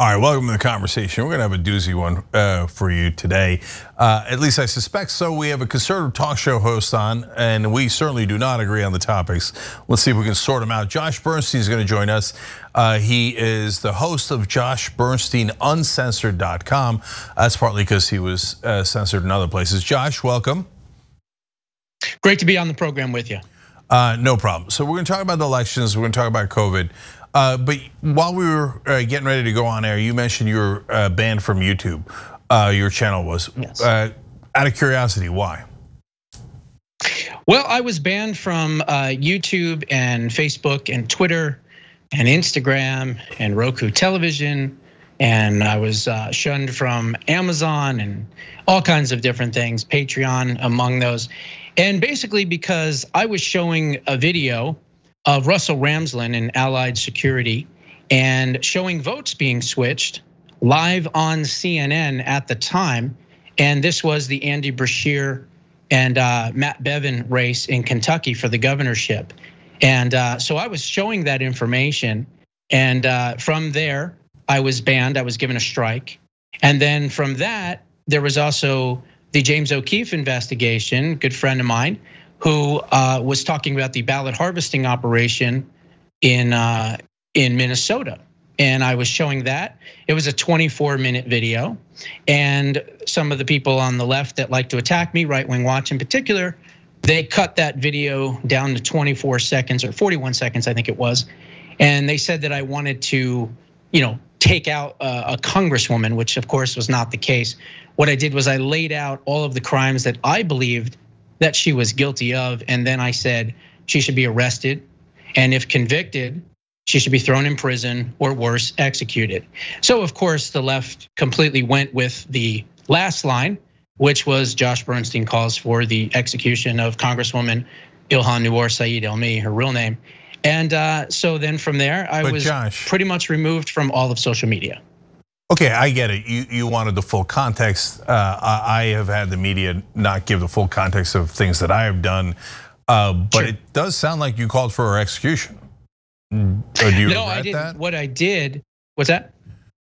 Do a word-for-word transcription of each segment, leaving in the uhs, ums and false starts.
All right, welcome to the conversation. We're gonna have a doozy one uh, for you today. Uh, at least I suspect so. We have a conservative talk show host on, and we certainly do not agree on the topics. Let's see if we can sort them out. Josh Bernstein is gonna join us. Uh, he is the host of Josh Bernstein Uncensored dot com. That's partly because he was uh, censored in other places. Josh, welcome. Great to be on the program with you. Uh, no problem. So we're gonna talk about the elections. We're gonna talk about COVID. Uh, but while we were uh, getting ready to go on air, you mentioned you were uh, banned from YouTube. Uh, your channel was. Yes. Uh, out of curiosity, why? Well, I was banned from uh, YouTube and Facebook and Twitter and Instagram and Roku television. And I was uh, shunned from Amazon and all kinds of different things, Patreon among those. And basically because I was showing a video of Russell Ramsland and Allied Security and showing votes being switched live on C N N at the time. And this was the Andy Bashear and Matt Bevin race in Kentucky for the governorship. And so I was showing that information. And from there, I was banned, I was given a strike. And then from that, there was also the James O'Keefe investigation, good friend of mine, who was talking about the ballot harvesting operation in in Minnesota. And I was showing that. It was a twenty-four minute video. And some of the people on the left that like to attack me, Right Wing Watch in particular, they cut that video down to twenty-four seconds or forty-one seconds, I think it was. And they said that I wanted to, you know, take out a congresswoman, which of course was not the case. What I did was I laid out all of the crimes that I believed that she was guilty of, and then I said she should be arrested, and if convicted, she should be thrown in prison or worse, executed. So of course the left completely went with the last line, which was Josh Bernstein calls for the execution of Congresswoman Ilhan Nuur, Siad Barre, her real name. And so then from there, I but was Josh, pretty much removed from all of social media. Okay, I get it. You you wanted the full context. Uh, I have had the media not give the full context of things that I have done, uh, but sure. It does sound like you called for her execution. Mm. Or do you no, regret I didn't. That? What I did, what's that?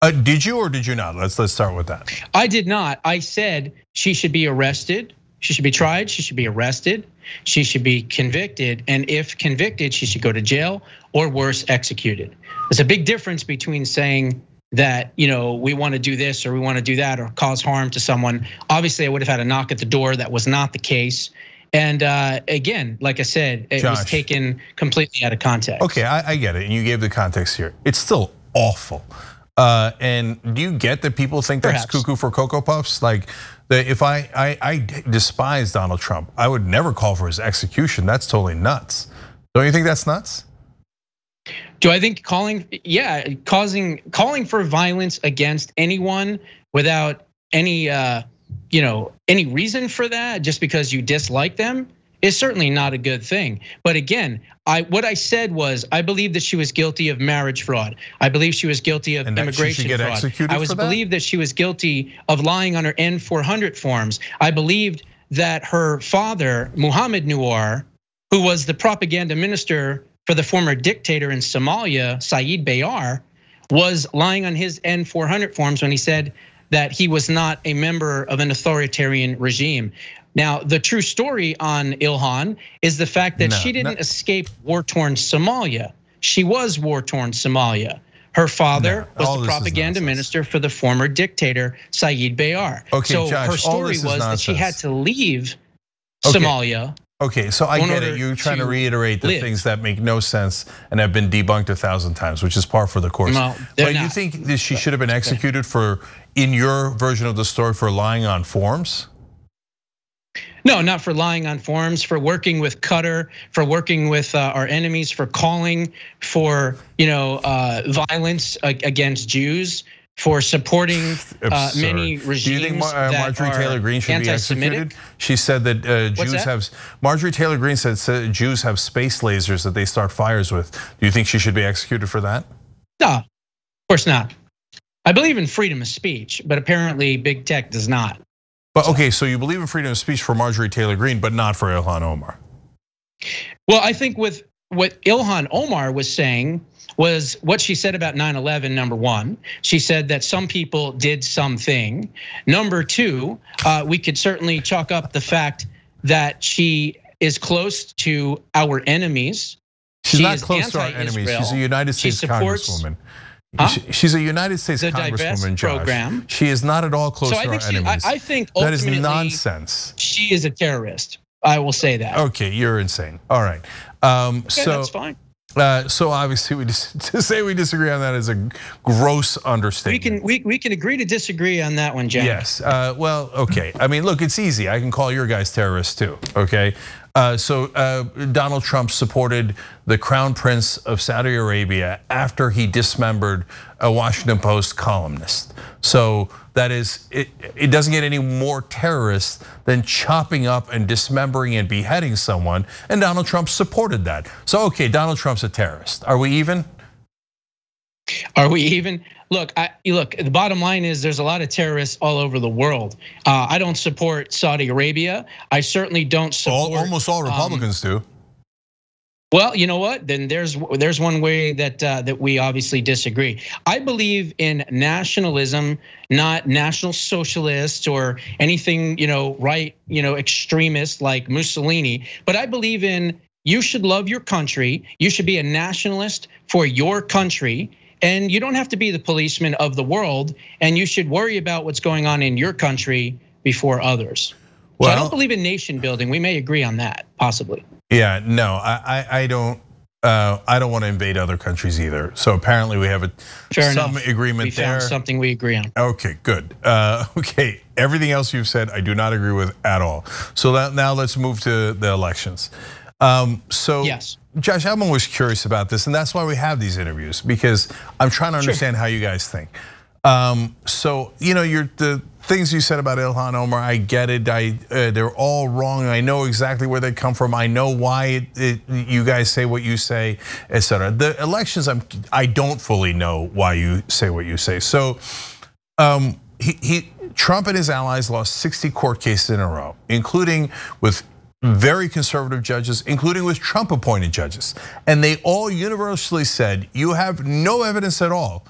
Uh, did you or did you not? Let's let's start with that. I did not. I said she should be arrested. She should be tried. She should be arrested. She should be convicted, and if convicted, she should go to jail or worse, executed. There's a big difference between saying that, you know, we want to do this or we want to do that or cause harm to someone. Obviously, I would have had a knock at the door. That was not the case. And again, like I said, it Josh, was taken completely out of context. Okay, I, I get it. And you gave the context here. It's still awful. Uh, and do you get that people think Perhaps. That's cuckoo for Cocoa Puffs? Like, if I, I I despise Donald Trump, I would never call for his execution. That's totally nuts. Don't you think that's nuts? Do I think calling, yeah, causing calling for violence against anyone without any, uh, you know, any reason for that, just because you dislike them, is certainly not a good thing. But again, I what I said was I believe that she was guilty of marriage fraud. I believe she was guilty of and immigration fraud. I was believed that? that she was guilty of lying on her N four hundred forms. I believed that her father, Muhammad Nuur, who was the propaganda minister for the former dictator in Somalia, Siad Barre, was lying on his N four hundred forms when he said that he was not a member of an authoritarian regime. Now, the true story on Ilhan is the fact that no, she didn't no. escape war-torn Somalia. She was war-torn Somalia. Her father no, was the propaganda minister for the former dictator, Siad Barre. Okay, so Josh, her story was that she had to leave okay. Somalia. Okay, so I get it. You're trying to, to reiterate the live. Things that make no sense and have been debunked a thousand times, which is par for the course. No, but not. You think that she should have been executed for, in your version of the story, for lying on forms? No, not for lying on forms, for working with Qatar, for working with our enemies, for calling for, you know, violence against Jews, for supporting many regimes. Do you think Marjorie Taylor Greene should be executed? She said that Jews have. Marjorie Taylor Greene said Jews have space lasers that they start fires with. Do you think she should be executed for that? No, of course not. I believe in freedom of speech, but apparently big tech does not. But okay, so you believe in freedom of speech for Marjorie Taylor Greene, but not for Ilhan Omar. Well, I think with what Ilhan Omar was saying was what she said about nine eleven, number one. She said that some people did something. Number two, we could certainly chalk up the fact that she is close to our enemies. She's she not close to our enemies. She's a United States Congresswoman. Huh? She's a United States the Congresswoman, Josh. Program. She is not at all close so to I our think enemies. She, I, I think that is nonsense. She is a terrorist. I will say that. Okay, you're insane. All right. Um, okay, so that's fine. Uh, so obviously, we just, to say we disagree on that is a gross understatement. We can we we can agree to disagree on that one, Jack. Yes. Uh, well, okay. I mean, look, it's easy. I can call your guys terrorists too. Okay. Uh, so uh, Donald Trump supported the Crown Prince of Saudi Arabia after he dismembered a Washington Post columnist. So that is, it, it doesn't get any more terrorist than chopping up and dismembering and beheading someone. And Donald Trump supported that. So okay, Donald Trump's a terrorist. Are we even? Are we even? Look, I, look. The bottom line is there's a lot of terrorists all over the world. Uh, I don't support Saudi Arabia. I certainly don't support. All, almost all Republicans um, do. Well, you know what? Then there's there's one way that uh, that we obviously disagree. I believe in nationalism, not national socialists or anything, you know, right, you know, extremists like Mussolini. But I believe in you should love your country. You should be a nationalist for your country. And you don't have to be the policeman of the world, and you should worry about what's going on in your country before others. Well, so I don't believe in nation building. We may agree on that, possibly. Yeah, no, I I, I don't uh, I don't want to invade other countries either. So apparently we have a Fair some enough. agreement we there. Found something we agree on. Okay, good. Uh, okay, everything else you've said I do not agree with at all. So that, now let's move to the elections. Um, so yes. Josh, I'm always curious about this, and that's why we have these interviews, because I'm trying to understand sure. how you guys think. Um, so, you know, you're, the things you said about Ilhan Omar, I get it. I, uh, they're all wrong. I know exactly where they come from. I know why it, it, you guys say what you say, et cetera. The elections, I'm, I don't fully know why you say what you say. So, um, he, he Trump and his allies lost sixty court cases in a row, including with very conservative judges, including with Trump appointed judges. And they all universally said, you have no evidence at all,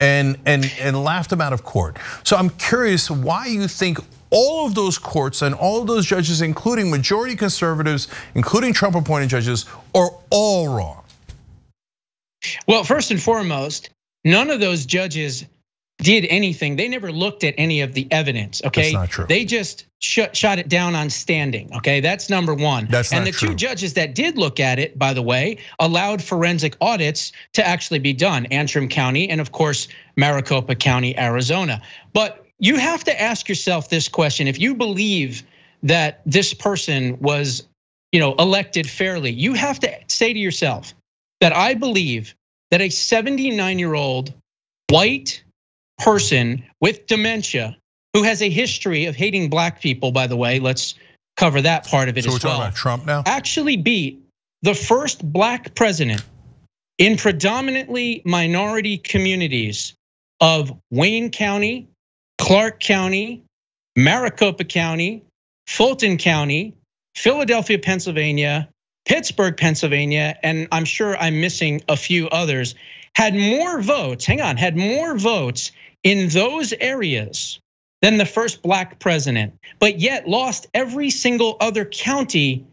and and and laughed him out of court. So I'm curious why you think all of those courts and all of those judges, including majority conservatives, including Trump appointed judges, are all wrong. Well, first and foremost, none of those judges did anything. They never looked at any of the evidence, okay? That's not true. They just sh shot it down on standing, okay? That's number one. That's and not the true. two judges that did look at it, by the way, allowed forensic audits to actually be done. Antrim County and of course, Maricopa County, Arizona. But you have to ask yourself this question. If you believe that this person was, you know, elected fairly, you have to say to yourself that I believe that a seventy-nine-year-old white person with dementia who has a history of hating black people, by the way, let's cover that part of it as well. So we're talking about Trump now? Actually beat the first black president in predominantly minority communities of Wayne County, Clark County, Maricopa County, Fulton County, Philadelphia, Pennsylvania, Pittsburgh, Pennsylvania, and I'm sure I'm missing a few others, had more votes, hang on, had more votes in those areas than the first black president, but yet lost every single other county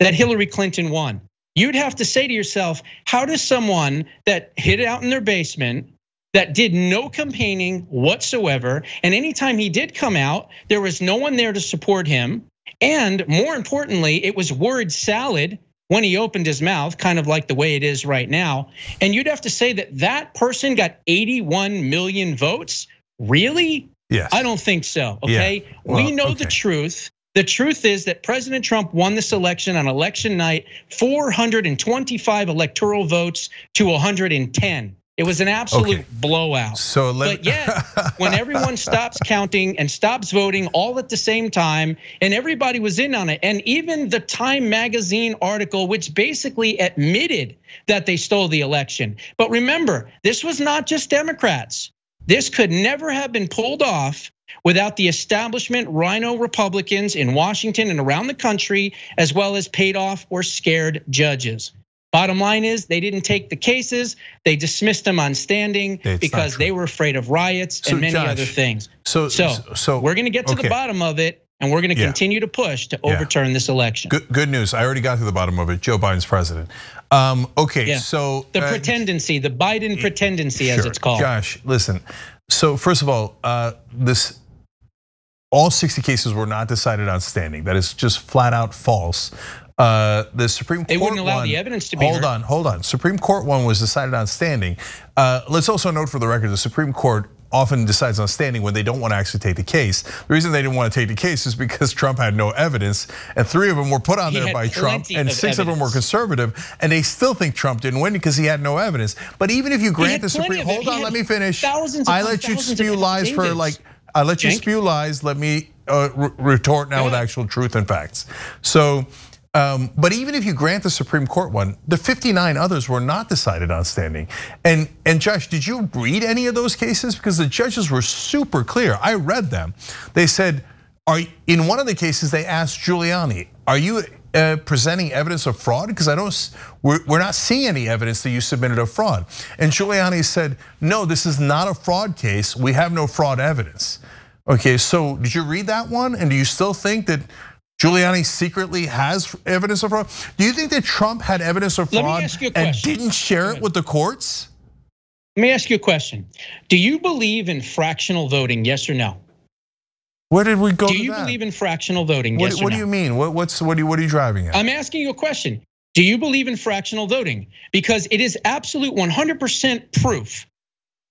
that Hillary Clinton won. You'd have to say to yourself, how does someone that hid out in their basement, that did no campaigning whatsoever, and anytime he did come out, there was no one there to support him, and more importantly, it was word salad when he opened his mouth, kind of like the way it is right now. And you'd have to say that that person got eighty-one million votes? Really? Yes. I don't think so, okay? Yeah. Well, we know okay. the truth. The truth is that President Trump won this election on election night, four hundred twenty-five electoral votes to one hundred ten. It was an absolute okay. blowout. So let but yet, when everyone stops counting and stops voting all at the same time, and everybody was in on it, and even the Time magazine article, which basically admitted that they stole the election. But remember, this was not just Democrats. This could never have been pulled off without the establishment rhino Republicans in Washington and around the country, as well as paid off or scared judges. Bottom line is they didn't take the cases. They dismissed them on standing it's because they were afraid of riots so and many Josh, other things. So, so, so we're gonna get to okay. the bottom of it, and we're gonna yeah. continue to push to yeah. overturn this election. Good, good news, I already got to the bottom of it. Joe Biden's president. Um, okay, yeah. so. The uh, pretendency, the Biden pretendency sure. as it's called. Josh, listen, so first of all, uh, this, all sixty cases were not decided on standing. That is just flat out false. Uh, the Supreme Court they wouldn't allow one, the evidence to be hold heard. on, hold on. Supreme Court one was decided on standing. Uh, let's also note for the record, the Supreme Court often decides on standing when they don't want to actually take the case. The reason they didn't want to take the case is because Trump had no evidence, and three of them were put on he there by Trump, and of six evidence. of them were conservative, and they still think Trump didn't win because he had no evidence. But even if you grant the Supreme, hold on, let me finish. Thousands I let you spew lies for like, I let you Jink? spew lies. Let me retort now yeah. with actual truth and facts. So. Um, but even if you grant the Supreme Court one, the fifty-nine others were not decided on standing. And and Josh, did you read any of those cases? Because the judges were super clear. I read them. They said, "Are in one of the cases they asked Giuliani, are you uh, presenting evidence of fraud? Because I don't, we're, we're not seeing any evidence that you submitted of fraud." And Giuliani said, "No, this is not a fraud case. We have no fraud evidence." Okay, so did you read that one? And do you still think that Giuliani secretly has evidence of fraud? Do you think that Trump had evidence of fraud and didn't share it with the courts? Let me ask you a question. Do you believe in fractional voting, yes or no? Where did we go? Do you believe in fractional voting, yes or no? What do you mean? What, what's, what, are you, what are you driving at? I'm asking you a question. Do you believe in fractional voting? Because it is absolute one hundred percent proof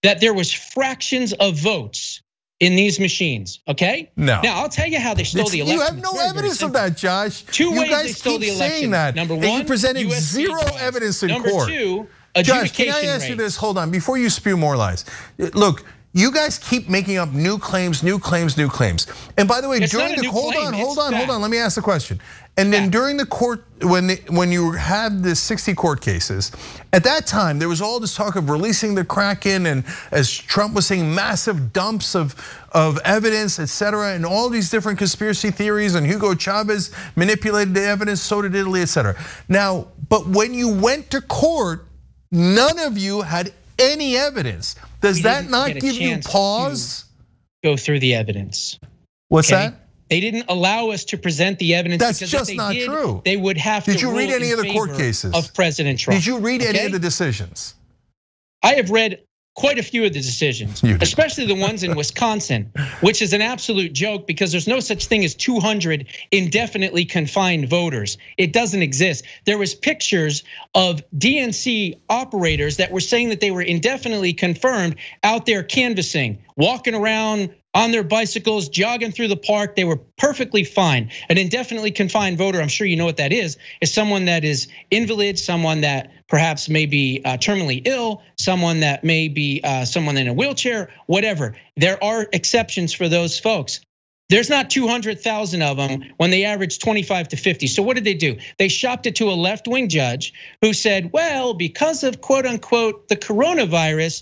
that there was fractions of votes in these machines, okay? No. Now I'll tell you how they stole it's, the election. You have no very, evidence very of that, Josh. Two you ways guys they stole keep the election. Saying that. Number one, and you presented U S C zero trials. evidence in Number court. Number two, adjudication Josh, can I ask rate. you this? Hold on, before you spew more lies. Look, you guys keep making up new claims, new claims, new claims. And by the way, it's during the hold claim. on, hold it's on, fact. hold on. Let me ask the question. And then yeah. during the court, when the, when you had the sixty court cases, at that time there was all this talk of releasing the Kraken, and as Trump was saying, massive dumps of of evidence, et cetera, and all these different conspiracy theories, and Hugo Chavez manipulated the evidence, so did Italy, et cetera. Now, but when you went to court, none of you had any evidence. Does we that not give you pause? Go through the evidence. What's okay? that? They didn't allow us to present the evidence. That's because just if they not did, true. They would have did to. Did you read any of the court cases of President Trump? Did you read okay? any of the decisions? I have read quite a few of the decisions, especially the ones in Wisconsin, which is an absolute joke because there's no such thing as two hundred indefinitely confined voters. It doesn't exist. There was pictures of D N C operators that were saying that they were indefinitely confirmed out there canvassing, walking around on their bicycles, jogging through the park. They were perfectly fine. An indefinitely confined voter, I'm sure you know what that is, is someone that is invalid, someone that perhaps may be terminally ill, someone that may be someone in a wheelchair, whatever. There are exceptions for those folks. There's not two hundred thousand of them when they average twenty-five to fifty. So what did they do? They shopped it to a left-wing judge who said, well, because of quote unquote the coronavirus,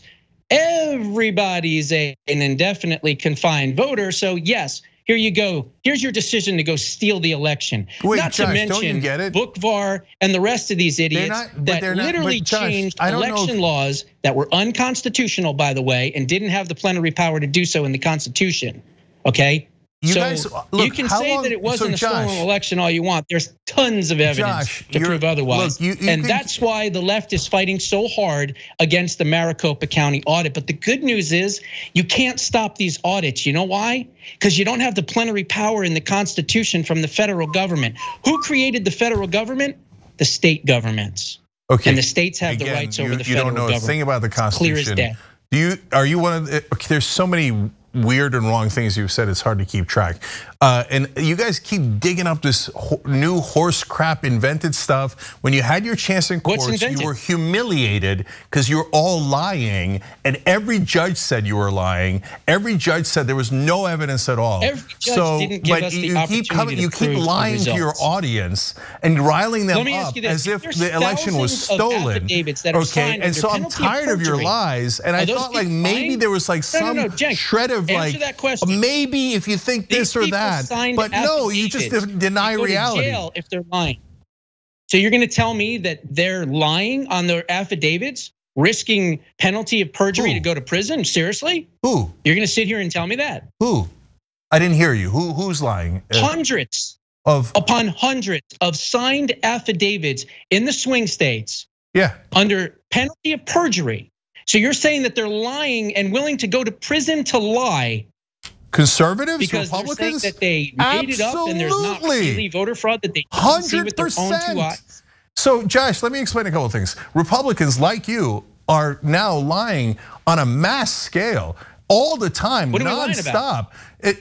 everybody's an indefinitely confined voter, so yes, here you go. Here's your decision to go steal the election. Wait, not Josh, to mention Book V A R and the rest of these idiots not, that literally not, Josh, changed election if, laws that were unconstitutional, by the way, and didn't have the plenary power to do so in the Constitution. Okay, you so guys, look, you can say long, that it wasn't so Josh, a stolen election all you want. There's tons of evidence Josh, to prove otherwise, look, you, you and can, that's why the left is fighting so hard against the Maricopa County audit. But the good news is you can't stop these audits. You know why? Because you don't have the plenary power in the Constitution from the federal government. Who created the federal government? The state governments. Okay. And the states have Again, the rights over you, the federal government. You don't know government. a thing about the Constitution. It's clear as day. Do you? Are you one of the? Okay, there's so many weird and wrong things you've said, it's hard to keep track. Uh, and you guys keep digging up this ho new horse crap, invented stuff. When you had your chance in court, you were humiliated because you're all lying, and every judge said you were lying. Every judge said there was no evidence at all. Every judge so, didn't give but us you, the keep coming, to you keep lying to your audience and riling them up as if There's the election was stolen. That okay, and so I'm tired of, of your lies, and I thought like lying? maybe there was like some no, no, no, shred of Like, that question. Maybe if you think These this or that, but no, you just deny reality. If they're lying, So you're gonna tell me that they're lying on their affidavits, risking penalty of perjury Ooh. to go to prison? Seriously? Who? You're gonna sit here and tell me that? Who? I didn't hear you. Who? Who's lying? Hundreds of upon hundreds of signed affidavits in the swing states. Yeah. Under penalty of perjury. So you're saying that they're lying and willing to go to prison to lie? Conservatives, because Republicans, they're saying that they made it up and there's not really voter fraud that they didn't see with their own two eyes. So, Josh, let me explain a couple of things. Republicans like you are now lying on a mass scale all the time, nonstop.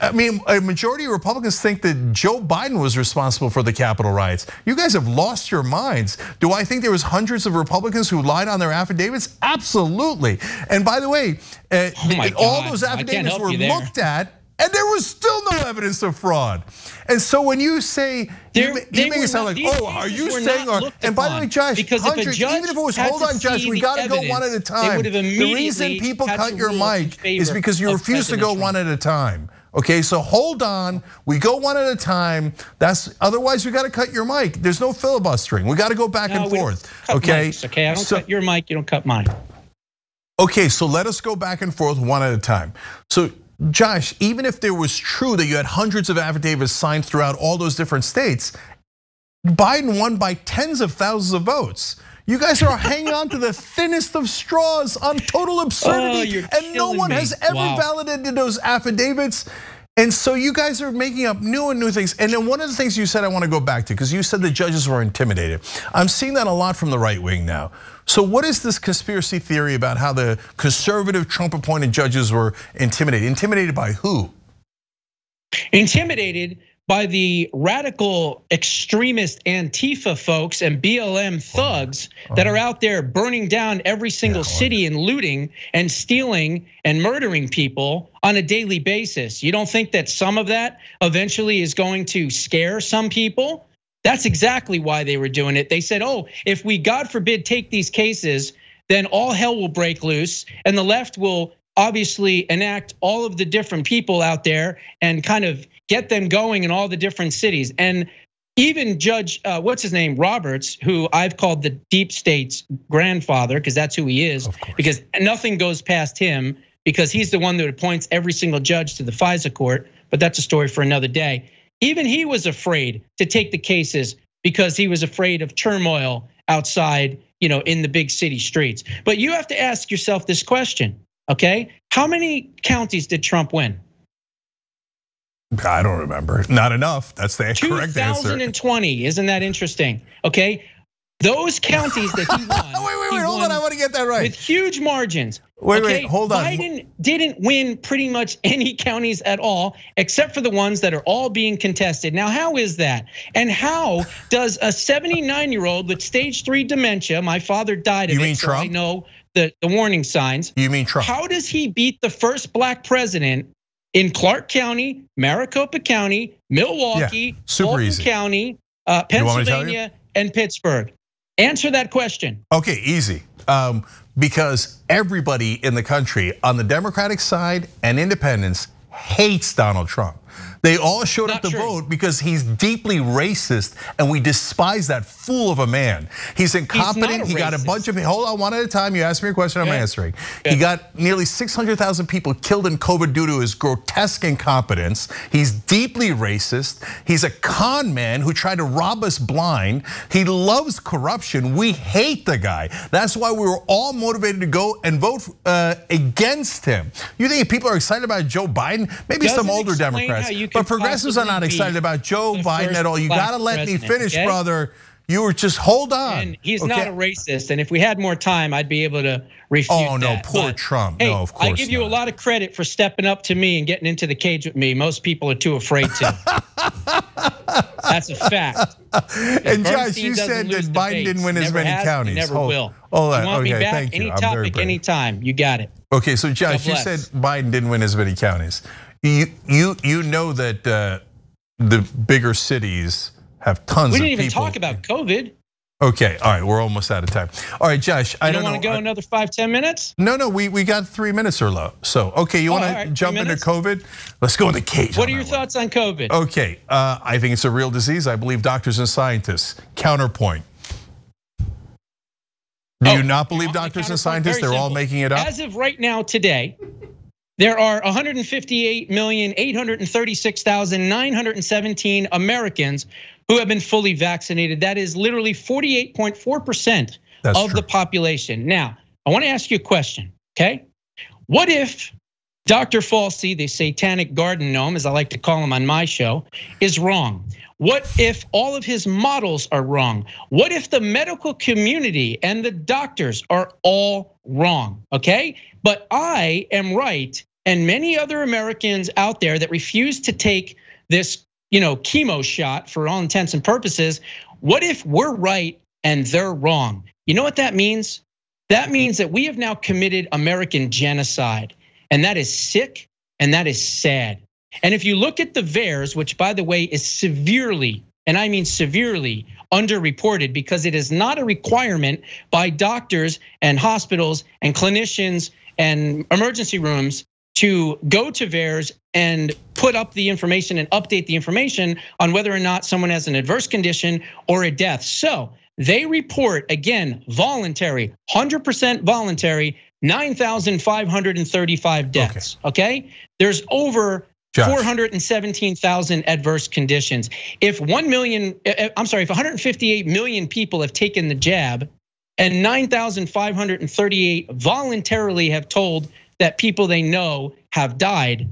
I mean, a majority of Republicans think that Joe Biden was responsible for the Capitol riots. You guys have lost your minds. Do I think there was hundreds of Republicans who lied on their affidavits? Absolutely. And by the way, oh all those affidavits were looked at, and there was still no evidence of fraud. And so when you say, They're, you, you make it sound not, like, oh, are you saying, our, and by the way, Josh, because hundreds, if even if it was, hold on, Josh, we gotta evidence, go one at a time. The reason people cut your mic is because you refuse to go Trump. one at a time. Okay, so hold on, we go one at a time. That's otherwise we gotta cut your mic. There's no filibustering, we gotta go back no, and forth, okay? Mics, okay, I don't so, cut your mic, you don't cut mine. Okay, so let us go back and forth one at a time. So, Josh, even if there was true that you had hundreds of affidavits signed throughout all those different states, Biden won by tens of thousands of votes. You guys are hanging on to the thinnest of straws on total absurdity, oh, and no one me. has ever wow. validated those affidavits. And so you guys are making up new and new things. And then one of the things you said I want to go back to, because you said the judges were intimidated. I'm seeing that a lot from the right wing now. So what is this conspiracy theory about how the conservative Trump appointed judges were intimidated? Intimidated by who? Intimidated by the radical extremist Antifa folks and B L M thugs oh, oh. that are out there burning down every single yeah, city and looting and stealing and murdering people on a daily basis. You don't think that some of that eventually is going to scare some people? That's exactly why they were doing it. They said, oh, if we, God forbid, take these cases, then all hell will break loose and the left will obviously enact all of the different people out there and kind of get them going in all the different cities. And even Judge, what's his name, Roberts, who I've called the deep state's grandfather, because that's who he is, because nothing goes past him, because he's the one that appoints every single judge to the FISA court, but that's a story for another day. Even he was afraid to take the cases because he was afraid of turmoil outside, you know, in the big city streets. But you have to ask yourself this question. Okay, how many counties did Trump win? I don't remember. Not enough. That's the correct answer. two thousand twenty, isn't that interesting? Okay, those counties that he won. wait, wait, wait, hold on. I want to get that right. With huge margins. Wait, okay? wait, hold on. Biden didn't win pretty much any counties at all, except for the ones that are all being contested. Now, how is that? And how does a seventy-nine-year-old with stage three dementia, my father died of it. You mean Trump? So I know The, the warning signs. You mean Trump? How does he beat the first black president in Clark County, Maricopa County, Milwaukee, yeah, Fulton County, uh, Pennsylvania, and Pittsburgh? Answer that question. Okay, easy. Um, because everybody in the country on the Democratic side and independents hates Donald Trump. They all showed Not up to true. vote because he's deeply racist and we despise that fool of a man. He's incompetent, he's he got a bunch of, hold on one at a time, you asked me a question, okay. I'm answering. Okay. He got nearly six hundred thousand people killed in COVID due to his grotesque incompetence. He's deeply racist, he's a con man who tried to rob us blind. He loves corruption, we hate the guy. That's why we were all motivated to go and vote against him. You think people are excited about Joe Biden? Maybe Doesn't some older Democrats. But progressives are not excited about Joe Biden at all. You gotta let me finish, okay? brother. You were just hold on. And he's okay? not a racist. And if we had more time, I'd be able to refute that. Oh no, that. poor but, Trump. Hey, no, of course. I give not. you a lot of credit for stepping up to me and getting into the cage with me. Most people are too afraid to. That's a fact. And Josh, you said that Biden didn't win as many counties. Never will. Oh, you want me back? Any topic, any time. You got it. Okay, so Josh, you said Biden didn't win as many counties. You you you know that the bigger cities have tons of people. We didn't even talk about COVID. Okay, all right, we're almost out of time. All right, Josh, I don't know. You don't want to go another five, ten minutes? No, no, we we got three minutes or low. So, okay, you want to jump into COVID? Let's go in the cage. What are your thoughts on COVID? Okay, I think it's a real disease. I believe doctors and scientists. Counterpoint. Do oh, you not believe doctors and scientists? They're simple. all making it up? As of right now today, there are one hundred fifty-eight million, eight hundred thirty-six thousand, nine hundred seventeen Americans who have been fully vaccinated. That is literally forty-eight point four percent of true. the population. Now, I wanna ask you a question, okay? What if Doctor Falsey, the satanic garden gnome, as I like to call him on my show, is wrong? What if all of his models are wrong? What if the medical community and the doctors are all wrong, okay? But I am right, and many other Americans out there that refuse to take this, you know, chemo shot for all intents and purposes. What if we're right and they're wrong? You know what that means? That means that we have now committed American genocide, and that is sick and that is sad. And if you look at the VAERS, which by the way is severely, and I mean severely, underreported because it is not a requirement by doctors and hospitals and clinicians and emergency rooms to go to VAERS and put up the information and update the information on whether or not someone has an adverse condition or a death. So they report, again, voluntary, one hundred percent voluntary, nine thousand five hundred thirty-five deaths, okay? okay? There's over four hundred seventeen thousand adverse conditions. If one million, I'm sorry, if one hundred fifty-eight million people have taken the jab and nine thousand five hundred thirty-eight voluntarily have told that people they know have died,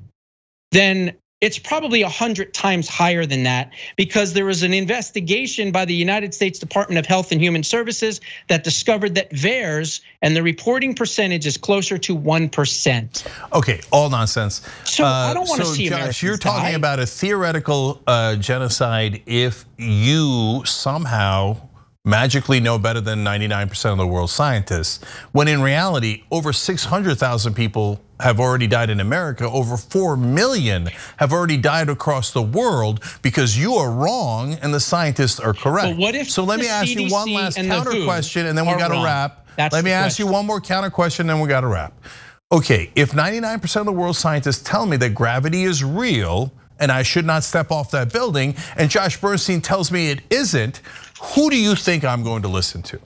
then it's probably one hundred times higher than that, because there was an investigation by the United States Department of Health and Human Services that discovered that VAERS and the reporting percentage is closer to one percent. Okay, all nonsense. So uh, I don't want to so see Josh, Americans you're talking die. about a theoretical uh, genocide if you somehow magically know better than ninety-nine percent of the world's scientists, when in reality, over six hundred thousand people have already died in America, over four million have already died across the world because you are wrong and the scientists are correct. But what if so let me ask C D C you one last counter question and then we gotta wrong. wrap. That's let me question. ask you one more counter question and then we gotta wrap. Okay, if ninety-nine percent of the world's scientists tell me that gravity is real and I should not step off that building, and Josh Bernstein tells me it isn't, who do you think I'm going to listen to?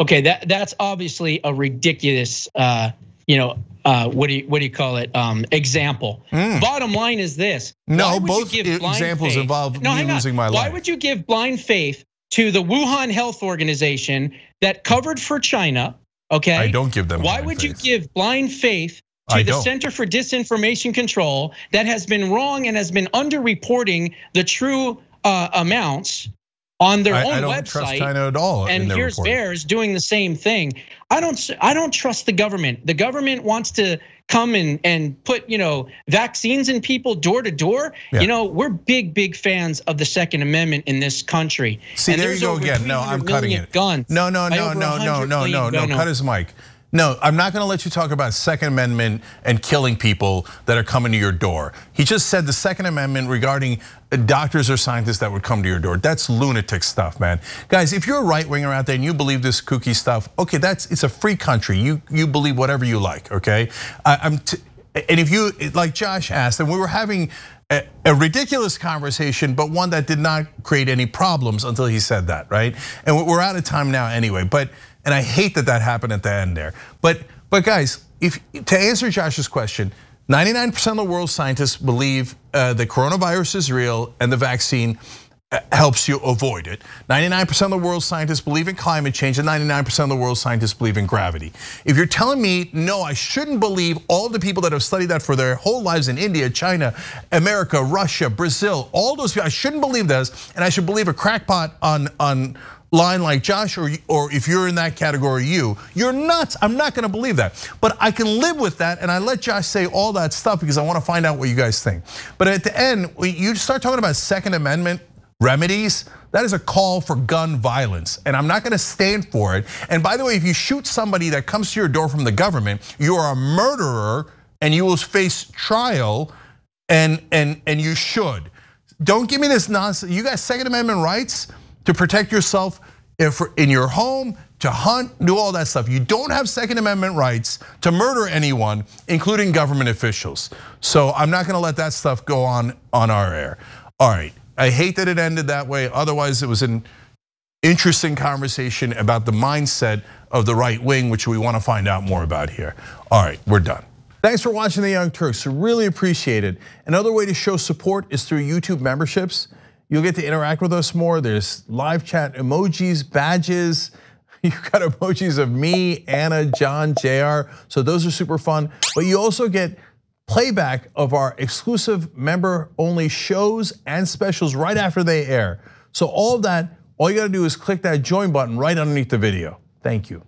Okay, that that's obviously a ridiculous, uh, you know, uh, what do you what do you call it? Um, example. Mm. Bottom line is this: no, both examples faith, involve no, me losing my why life. Why would you give blind faith to the Wuhan Health organization that covered for China? Okay, I don't give them. Why would faith. you give blind faith to I the don't. Center for Disinformation Control that has been wrong and has been underreporting the true uh, amounts on their I, own I don't website, trust China at all. And here's VAERS doing the same thing. I don't, I don't trust the government. The government wants to come and and put, you know, vaccines in people door to door. Yeah. You know, we're big, big fans of the Second Amendment in this country. See, and there you go again. No, I'm cutting it. Guns no, no, no, no, no, no, no, no, no. Cut his mic. No, I'm not gonna let you talk about Second Amendment and killing people that are coming to your door. He just said the Second Amendment regarding doctors or scientists that would come to your door. That's lunatic stuff, man. Guys, if you're a right winger out there and you believe this kooky stuff, okay, that's it's a free country. You you believe whatever you like, okay? I, I'm t and if you, like Josh asked, and we were having a, a ridiculous conversation, but one that did not create any problems until he said that, right? And we're out of time now anyway, but. And I hate that that happened at the end there. But but guys, if to answer Josh's question, ninety-nine percent of the world's scientists believe the coronavirus is real and the vaccine helps you avoid it. ninety-nine percent of the world's scientists believe in climate change and ninety-nine percent of the world's scientists believe in gravity. If you're telling me, no, I shouldn't believe all the people that have studied that for their whole lives in India, China, America, Russia, Brazil, all those people, I shouldn't believe this, and I should believe a crackpot on, on, line like Josh, or or if you're in that category, you, you're nuts. I'm not gonna believe that. But I can live with that, and I let Josh say all that stuff because I wanna find out what you guys think. But at the end, when you start talking about Second Amendment remedies, that is a call for gun violence, and I'm not gonna stand for it. And by the way, if you shoot somebody that comes to your door from the government, you are a murderer and you will face trial, and, and, and you should. Don't give me this nonsense. You guys, Second Amendment rights, to protect yourself in your home, to hunt, do all that stuff. You don't have Second Amendment rights to murder anyone, including government officials. So I'm not gonna let that stuff go on on our air. All right, I hate that it ended that way. Otherwise, it was an interesting conversation about the mindset of the right wing, which we want to find out more about here. All right, we're done. Thanks for watching The Young Turks, really appreciate it. Another way to show support is through YouTube memberships. You'll get to interact with us more. There's live chat, emojis, badges. You've got emojis of me, Anna, John, J R. So those are super fun. But you also get playback of our exclusive member-only shows and specials right after they air. So all of that, all you gotta do is click that join button right underneath the video. Thank you.